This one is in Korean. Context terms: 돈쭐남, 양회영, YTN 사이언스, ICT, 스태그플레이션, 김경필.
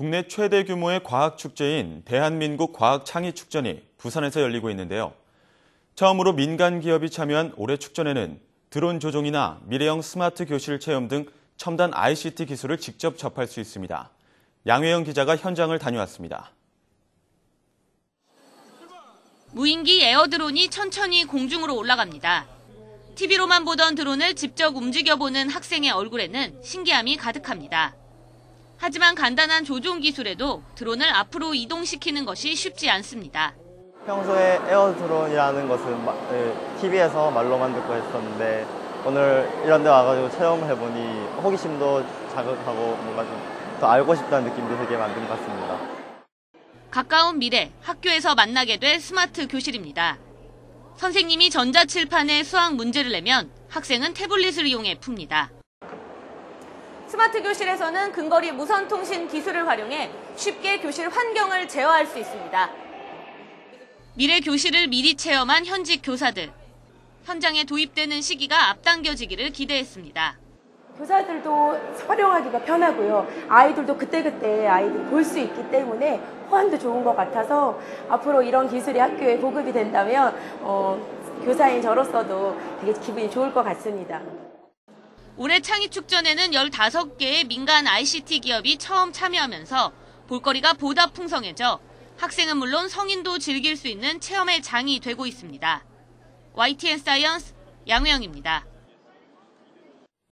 국내 최대 규모의 과학축제인 대한민국 과학창의축전이 부산에서 열리고 있는데요. 처음으로 민간 기업이 참여한 올해 축전에는 드론 조종이나 미래형 스마트 교실 체험 등 첨단 ICT 기술을 직접 접할 수 있습니다. 양회영 기자가 현장을 다녀왔습니다. 무인기 에어드론이 천천히 공중으로 올라갑니다. TV로만 보던 드론을 직접 움직여보는 학생의 얼굴에는 신기함이 가득합니다. 하지만 간단한 조종 기술에도 드론을 앞으로 이동시키는 것이 쉽지 않습니다. 평소에 에어드론이라는 것은 TV에서 말로만 듣고 했었는데 오늘 이런 데 와가지고 체험해보니 호기심도 자극하고 뭔가 좀 더 알고 싶다는 느낌도 되게 만든 것 같습니다. 가까운 미래 학교에서 만나게 될 스마트 교실입니다. 선생님이 전자칠판에 수학 문제를 내면 학생은 태블릿을 이용해 풉니다. 스마트 교실에서는 근거리 무선통신 기술을 활용해 쉽게 교실 환경을 제어할 수 있습니다. 미래 교실을 미리 체험한 현직 교사들. 현장에 도입되는 시기가 앞당겨지기를 기대했습니다. 교사들도 활용하기가 편하고요. 아이들도 그때그때 아이들이 볼 수 있기 때문에 호환도 좋은 것 같아서 앞으로 이런 기술이 학교에 보급이 된다면 교사인 저로서도 되게 기분이 좋을 것 같습니다. 올해 창의축전에는 15개의 민간 ICT 기업이 처음 참여하면서 볼거리가 보다 풍성해져 학생은 물론 성인도 즐길 수 있는 체험의 장이 되고 있습니다. YTN 사이언스 양회영입니다.